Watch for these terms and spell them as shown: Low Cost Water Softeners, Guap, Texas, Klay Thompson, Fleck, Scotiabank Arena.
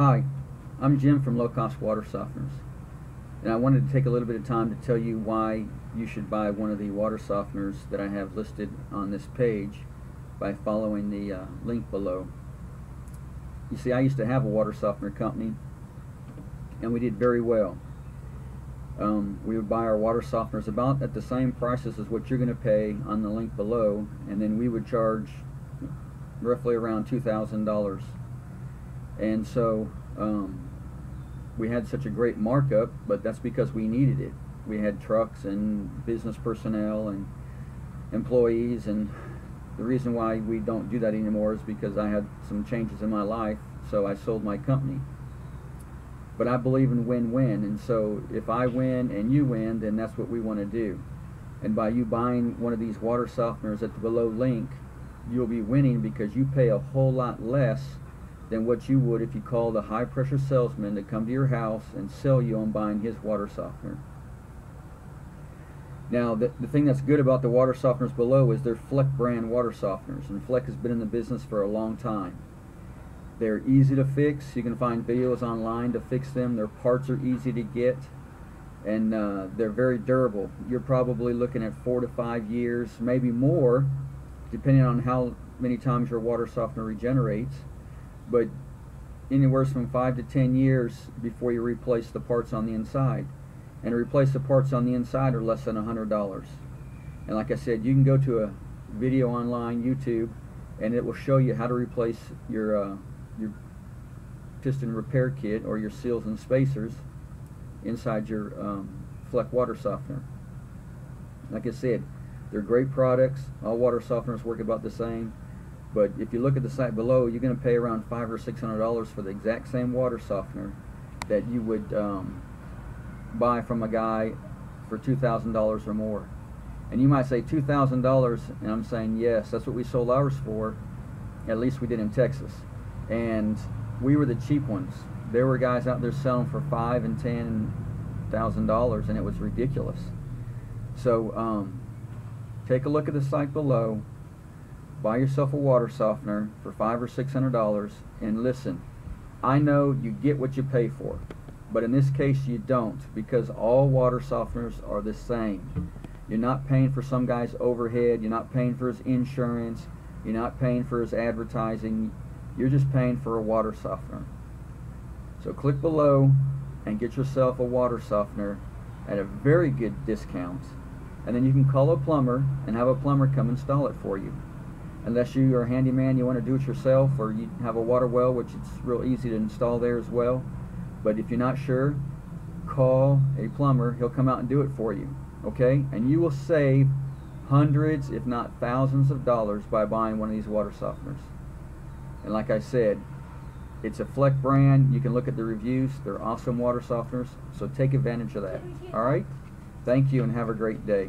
Hi, I'm Jim from Low Cost Water Softeners, and I wanted to take a little bit of time to tell you why you should buy one of the water softeners that I have listed on this page by following the link below. You see, I used to have a water softener company, and we did very well. We would buy our water softeners about at the same prices as what you're going to pay on the link below, and then we would charge roughly around $2,000. And so we had such a great markup, but that's because we needed it. We had trucks and business personnel and employees, and the reason why we don't do that anymore is because I had some changes in my life, so I sold my company. But I believe in win-win, and so if I win and you win, then that's what we want to do. And by you buying one of these water softeners at the below link, you'll be winning because you pay a whole lot less than what you would if you called a high-pressure salesman to come to your house and sell you on buying his water softener. Now, the thing that's good about the water softeners below is they're Fleck brand water softeners, and Fleck has been in the business for a long time. They're easy to fix. You can find videos online to fix them. Their parts are easy to get, and they're very durable. You're probably looking at 4 to 5 years, maybe more, depending on how many times your water softener regenerates. But anywhere from 5 to 10 years before you replace the parts on the inside. And to replace the parts on the inside are less than $100. And like I said, you can go to a video online, YouTube, and it will show you how to replace your piston repair kit or your seals and spacers inside your Fleck water softener. Like I said, they're great products. All water softeners work about the same. But if you look at the site below, you're going to pay around $500 or $600 for the exact same water softener that you would buy from a guy for $2,000 or more. And you might say $2,000, and I'm saying yes, that's what we sold ours for. At least we did in Texas, and we were the cheap ones. There were guys out there selling for $5,000 and $10,000, and it was ridiculous. So take a look at the site below. Buy yourself a water softener for $500 or $600, and listen, I know you get what you pay for, but in this case you don't, because all water softeners are the same. You're not paying for some guy's overhead, you're not paying for his insurance, you're not paying for his advertising, you're just paying for a water softener. So click below and get yourself a water softener at a very good discount, and then you can call a plumber and have a plumber come install it for you. Unless you are a handyman, you want to do it yourself, or you have a water well, which it's real easy to install there as well. But if you're not sure, call a plumber. He'll come out and do it for you, okay? And you will save hundreds, if not thousands of dollars by buying one of these water softeners. And like I said, it's a Fleck brand. You can look at the reviews. They're awesome water softeners, so take advantage of that, all right? Thank you, and have a great day.